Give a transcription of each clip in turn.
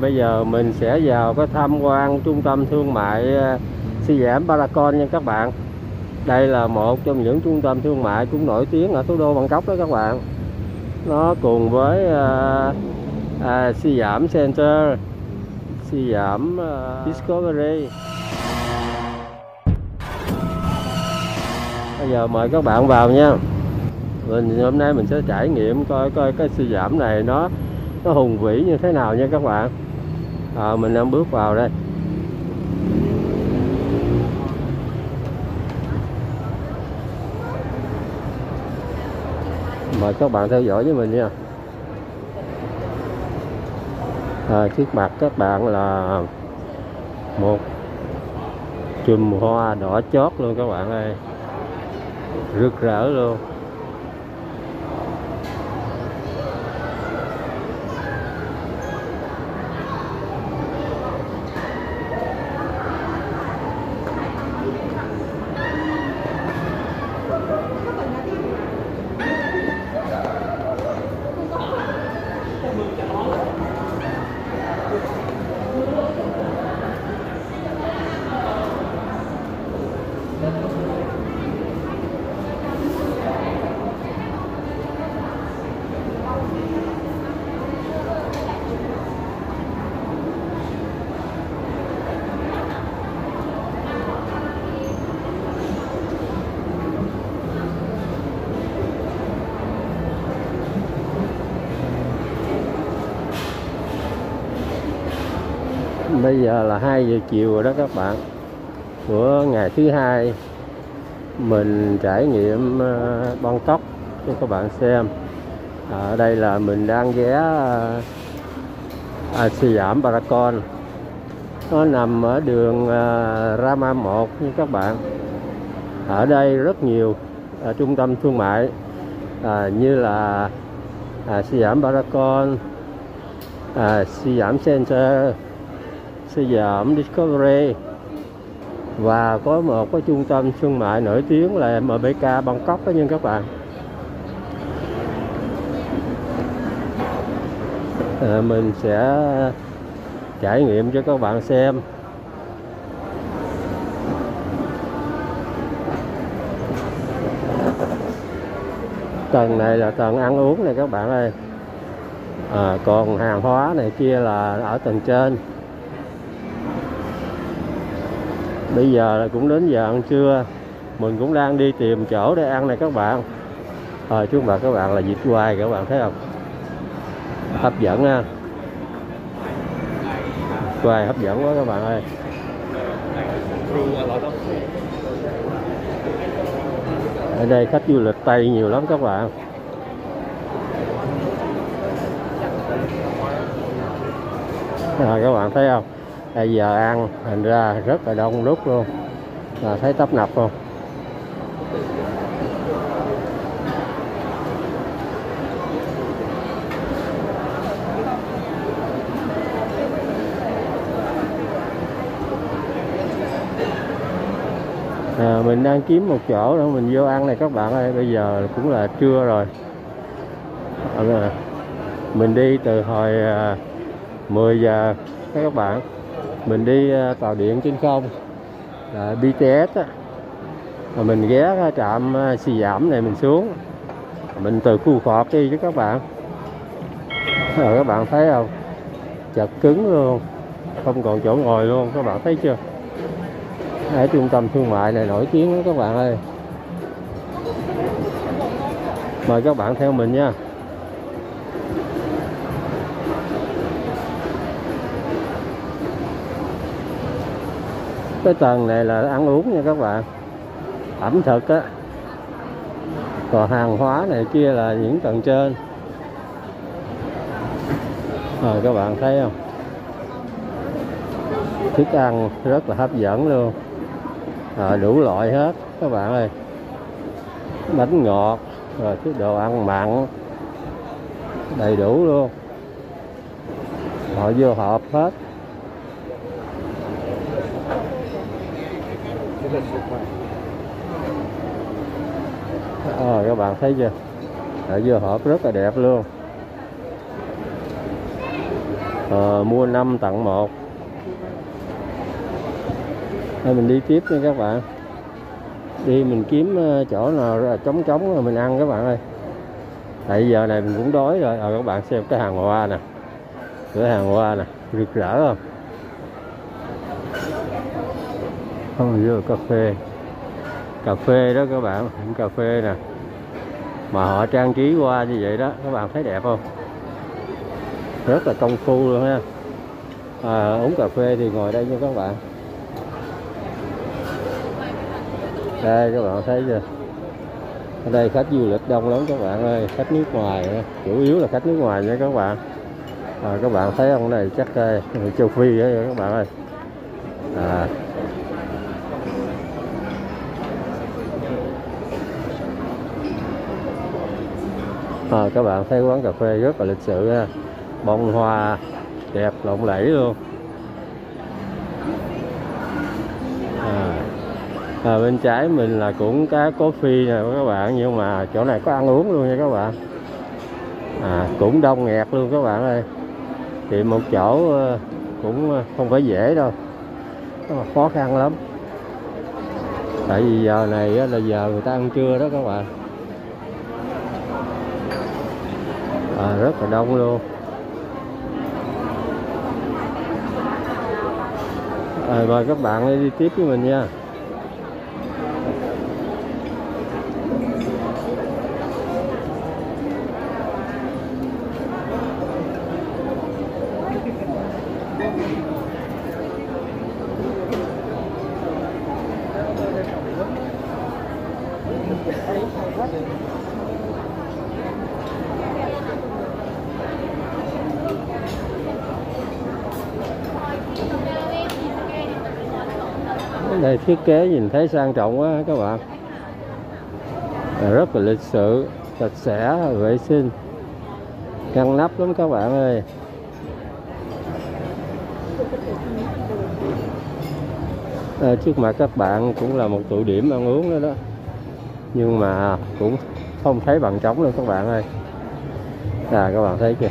Bây giờ mình sẽ vào cái tham quan trung tâm thương mại Siam Paragon nha các bạn. Đây là một trong những trung tâm thương mại cũng nổi tiếng ở thủ đô Bangkok đó các bạn. Nó cùng với Siam Center, Siam Discovery. Bây giờ mời các bạn vào nha. Hôm nay mình sẽ trải nghiệm coi cái Siam này nó hùng vĩ như thế nào nha các bạn. Mình đang bước vào đây. Mời các bạn theo dõi với mình nha. Trước mặt các bạn là một chùm hoa đỏ chót luôn các bạn ơi, rực rỡ luôn. Bây giờ là 2 giờ chiều rồi đó các bạn, của ngày thứ hai. Mình trải nghiệm Bangkok cho các bạn xem. Ở đây là mình đang ghé Siam Paragon. Nó nằm ở đường Rama 1 như các bạn. Ở đây rất nhiều trung tâm thương mại như là Siam Paragon, Siam Center, Siam Discovery, và có một cái trung tâm thương mại nổi tiếng là MBK Bangkok đó nha các bạn. Mình sẽ trải nghiệm cho các bạn xem. Tầng này là tầng ăn uống này các bạn ơi. Còn hàng hóa này kia là ở tầng trên. Bây giờ là cũng đến giờ ăn trưa. Mình cũng đang đi tìm chỗ để ăn này các bạn. Trước mặt các bạn là vịt quay, các bạn thấy không? Hấp dẫn ha. Quay hấp dẫn quá các bạn ơi. Ở đây khách du lịch Tây nhiều lắm các bạn. Các bạn thấy không? Bây giờ ăn thành ra rất là đông đúc luôn, thấy tấp nập không? Mình đang kiếm một chỗ để mình vô ăn này các bạn ơi. Bây giờ cũng là trưa rồi. Mình đi từ hồi 10 giờ các bạn. Mình đi tàu điện trên không BTS á, mình ghé trạm Siam này mình xuống, mình từ khu khọt đi chứ các bạn. Rồi các bạn thấy không, chật cứng luôn, không còn chỗ ngồi luôn, các bạn thấy chưa? Ở trung tâm thương mại này nổi tiếng lắm các bạn ơi. Mời các bạn theo mình nha. Cái tầng này là ăn uống nha các bạn, ẩm thực á, còn hàng hóa này kia là những tầng trên. Rồi các bạn thấy không, thức ăn rất là hấp dẫn luôn, đủ loại hết các bạn ơi, bánh ngọt rồi thứ đồ ăn mặn đầy đủ luôn, họ vô hộp hết. Các bạn thấy chưa, dưa hộp rất là đẹp luôn. mua 5 tặng 1. Thôi mình đi tiếp nha các bạn. Đi mình kiếm chỗ nào trống trống rồi mình ăn các bạn ơi. Tại giờ này mình cũng đói rồi. Các bạn xem cái hàng hoa nè. Cửa hàng hoa nè, rực rỡ không? Không dưa cà phê. Cà phê đó các bạn, những cà phê nè. Mà họ trang trí hoa như vậy đó, các bạn thấy đẹp không? Rất là công phu luôn ha. Uống cà phê thì ngồi đây nha các bạn. Đây các bạn thấy chưa? Ở đây khách du lịch đông lắm các bạn ơi, khách nước ngoài nữa. Chủ yếu là khách nước ngoài nha các bạn. Các bạn thấy ông này chắc người châu Phi ấy các bạn ơi. Các bạn thấy quán cà phê rất là lịch sự ha. Bông hoa đẹp lộng lẫy luôn. Bên trái mình là cũng cá coffee nè các bạn, nhưng mà chỗ này có ăn uống luôn nha các bạn. Cũng đông nghẹt luôn các bạn ơi. Thì một chỗ cũng không phải dễ đâu, khó khăn lắm. Tại vì giờ này là giờ người ta ăn trưa đó các bạn. Rất là đông luôn. Mời các bạn đi tiếp với mình nha. Đây thiết kế nhìn thấy sang trọng quá các bạn, rất là lịch sự, sạch sẽ, vệ sinh, ngăn nắp lắm các bạn ơi. Trước mặt các bạn cũng là một tụ điểm ăn uống đó, nhưng mà cũng không thấy bàn trống luôn các bạn ơi. Các bạn thấy kìa.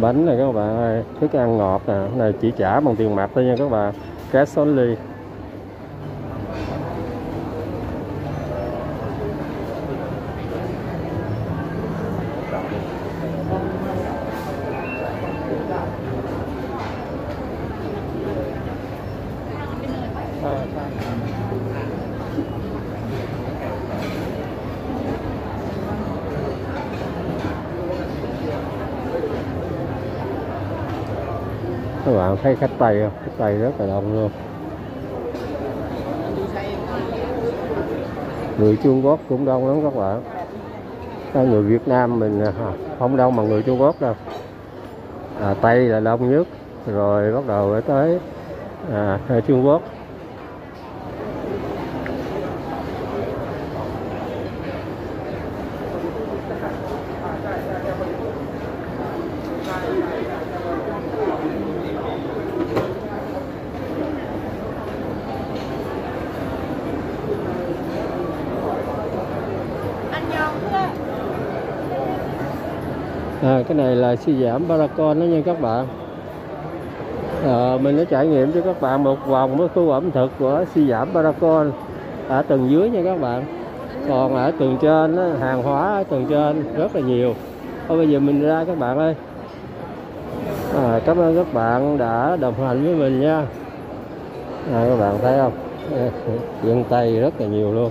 Bánh này các bạn ơi, thức ăn ngọt nè, này chỉ trả bằng tiền mặt thôi nha các bạn, cash only. Các bạn thấy khách Tây không? Khách Tây rất là đông luôn. Người Trung Quốc cũng đông lắm các bạn. Người Việt Nam mình không đông mà người Trung Quốc đâu. Tây là đông nhất, rồi bắt đầu tới Trung Quốc. Cái này là Siam Paragon đó nha các bạn. Mình đã trải nghiệm cho các bạn một vòng với khu ẩm thực của Siam Paragon ở tầng dưới nha các bạn. Còn ở tầng trên đó, hàng hóa ở tầng trên rất là nhiều. Bây giờ mình ra các bạn ơi. Cảm ơn các bạn đã đồng hành với mình nha. Các bạn thấy không? Dân Tây rất là nhiều luôn.